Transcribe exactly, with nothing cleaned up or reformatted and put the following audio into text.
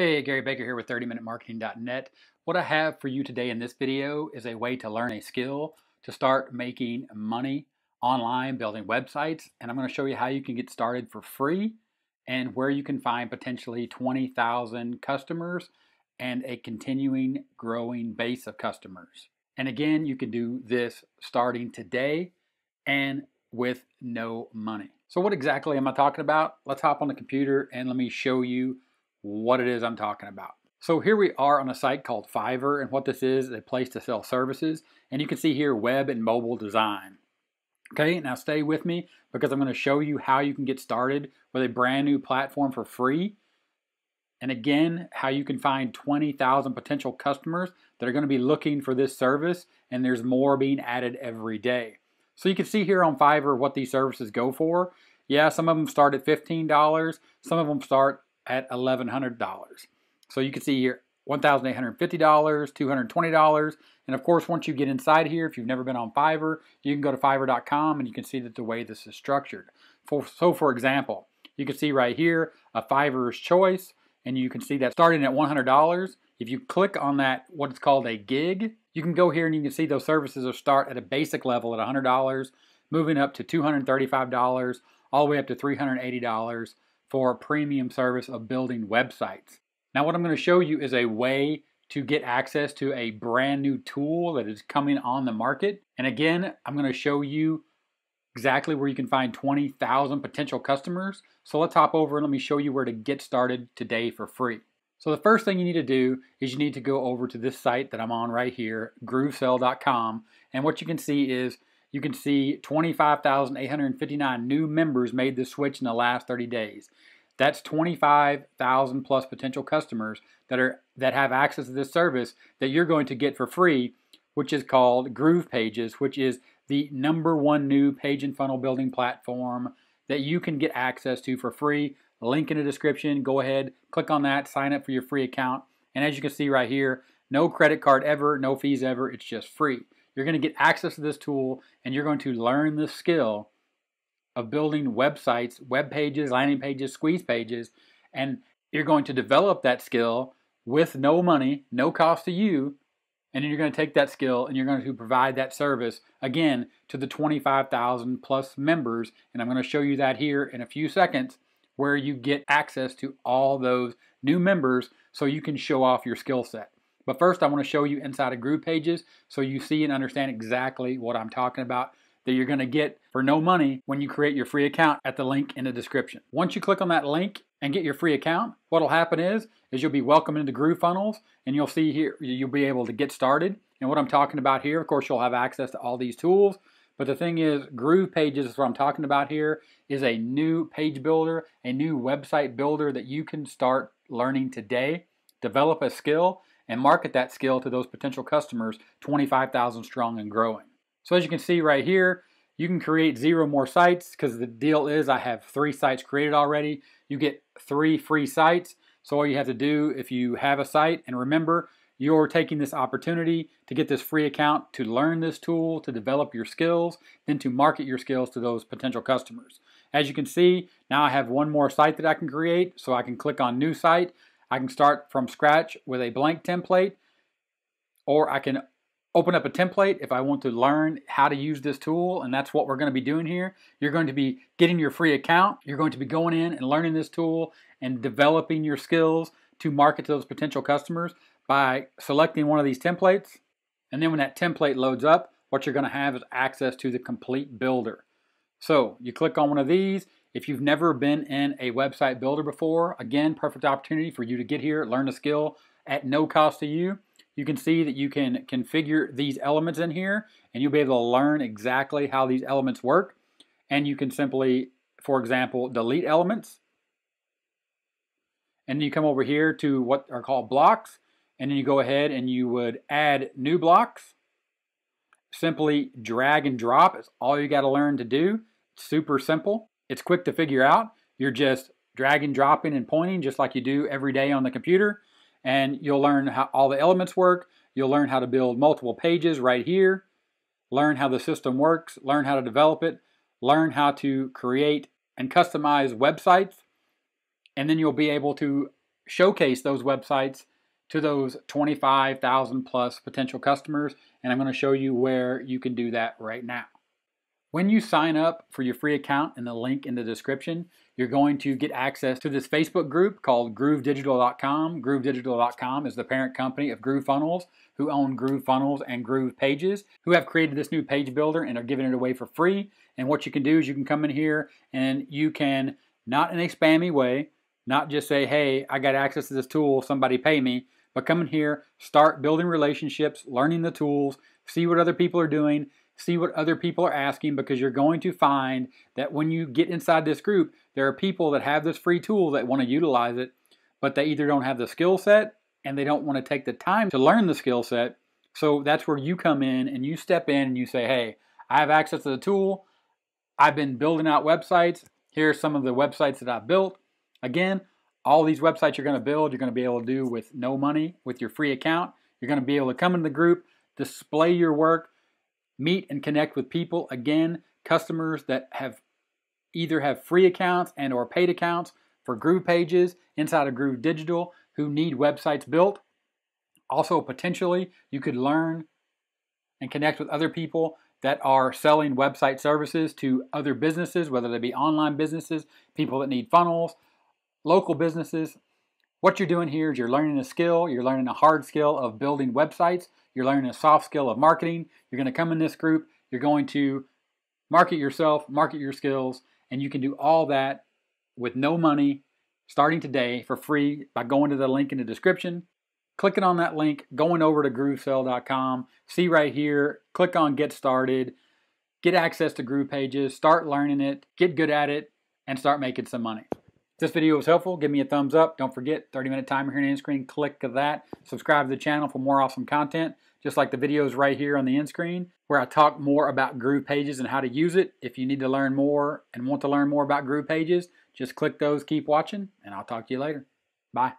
Hey, Gary Baker here with thirty minute marketing dot net. What I have for you today in this video is a way to learn a skill to start making money online building websites, and I'm going to show you how you can get started for free and where you can find potentially twenty thousand customers and a continuing growing base of customers. And again, you can do this starting today and with no money. So what exactly am I talking about? Let's hop on the computer and let me show you what it is I'm talking about. So here we are on a site called Fiverr, and what this is, a place to sell services. And you can see here web and mobile design. Okay, now stay with me because I'm going to show you how you can get started with a brand new platform for free. And again, how you can find twenty thousand potential customers that are going to be looking for this service, and there's more being added every day. So you can see here on Fiverr what these services go for. Yeah, some of them start at fifteen dollars, some of them start at eleven hundred dollars. So you can see here one thousand eight hundred fifty dollars, two hundred twenty dollars, and of course once you get inside here, if you've never been on Fiverr, you can go to fiverr dot com and you can see that the way this is structured. For, so for example, you can see right here a Fiverr's Choice, and you can see that starting at one hundred dollars. If you click on that, what it's called a gig, you can go here and you can see those services will start at a basic level at one hundred dollars, moving up to two hundred thirty-five dollars, all the way up to three hundred eighty dollars, for a premium service of building websites. Now what I'm going to show you is a way to get access to a brand new tool that is coming on the market. And again, I'm going to show you exactly where you can find twenty thousand potential customers. So let's hop over and let me show you where to get started today for free. So the first thing you need to do is you need to go over to this site that I'm on right here, groove sell dot com. And what you can see is you can see twenty-five thousand eight hundred fifty-nine new members made the switch in the last thirty days. That's twenty-five thousand plus potential customers that are that have access to this service that you're going to get for free, which is called Groove Pages, which is the number one new page and funnel building platform that you can get access to for free. Link in the description. Go ahead, click on that, sign up for your free account. And as you can see right here, no credit card ever, no fees ever, it's just free. You're going to get access to this tool, and you're going to learn the skill of building websites, web pages, landing pages, squeeze pages, and you're going to develop that skill with no money, no cost to you, and then you're going to take that skill and you're going to provide that service, again, to the twenty-five thousand plus members, and I'm going to show you that here in a few seconds, where you get access to all those new members so you can show off your skill set. But first, I want to show you inside of Groove Pages so you see and understand exactly what I'm talking about that you're going to get for no money when you create your free account at the link in the description. Once you click on that link and get your free account, what will happen is, is you'll be welcome into Groove Funnels, and you'll see here, you'll be able to get started. And what I'm talking about here, of course, you'll have access to all these tools. But the thing is, Groove Pages is what I'm talking about here, is a new page builder, a new website builder that you can start learning today, develop a skill, and market that skill to those potential customers, twenty-five thousand strong and growing. So as you can see right here, you can create zero more sites because the deal is I have three sites created already. You get three free sites. So all you have to do if you have a site, and remember, you're taking this opportunity to get this free account to learn this tool, to develop your skills, then to market your skills to those potential customers. As you can see, now I have one more site that I can create, so I can click on new site. I can start from scratch with a blank template, or I can open up a template if I want to learn how to use this tool, and that's what we're going to be doing here. You're going to be getting your free account. You're going to be going in and learning this tool and developing your skills to market to those potential customers by selecting one of these templates. And then when that template loads up, what you're going to have is access to the complete builder. So you click on one of these. If you've never been in a website builder before, again, perfect opportunity for you to get here, learn a skill at no cost to you. You can see that you can configure these elements in here, and you'll be able to learn exactly how these elements work. And you can simply, for example, delete elements. And you come over here to what are called blocks, and then you go ahead and you would add new blocks. Simply drag and drop is all you got to learn to do. It's super simple. It's quick to figure out. You're just dragging, dropping, and pointing just like you do every day on the computer. And you'll learn how all the elements work. You'll learn how to build multiple pages right here. Learn how the system works. Learn how to develop it. Learn how to create and customize websites. And then you'll be able to showcase those websites to those twenty-five thousand plus potential customers, and I'm going to show you where you can do that right now. When you sign up for your free account in the link in the description, you're going to get access to this Facebook group called Groove Digital dot com. Groove Digital dot com is the parent company of Groove Funnels, who own Groove Funnels and Groove Pages, who have created this new page builder and are giving it away for free. And what you can do is you can come in here and you can, not in a spammy way, not just say, hey, I got access to this tool, somebody pay me, but come in here, start building relationships, learning the tools, see what other people are doing, see what other people are asking, because you're going to find that when you get inside this group, there are people that have this free tool that want to utilize it, but they either don't have the skill set and they don't want to take the time to learn the skill set. So that's where you come in and you step in and you say, hey, I have access to the tool. I've been building out websites. Here are some of the websites that I've built. Again, all these websites you're going to build, you're going to be able to do with no money, with your free account. You're going to be able to come into the group, display your work, meet and connect with people, again, customers that have either have free accounts and or paid accounts for Groove Pages inside of Groove Digital who need websites built. Also, potentially, you could learn and connect with other people that are selling website services to other businesses, whether they be online businesses, people that need funnels, local businesses. What you're doing here is you're learning a skill. You're learning a hard skill of building websites. You're learning a soft skill of marketing. You're going to come in this group. You're going to market yourself, market your skills, and you can do all that with no money starting today for free by going to the link in the description, clicking on that link, going over to groove sell dot com, see right here, click on Get Started, get access to Groove Pages, start learning it, get good at it, and start making some money. If this video was helpful, give me a thumbs up. Don't forget, thirty minute timer here on the end screen, click that. Subscribe to the channel for more awesome content, just like the videos right here on the end screen, where I talk more about Groove Pages and how to use it. If you need to learn more and want to learn more about Groove Pages, just click those, keep watching, and I'll talk to you later. Bye.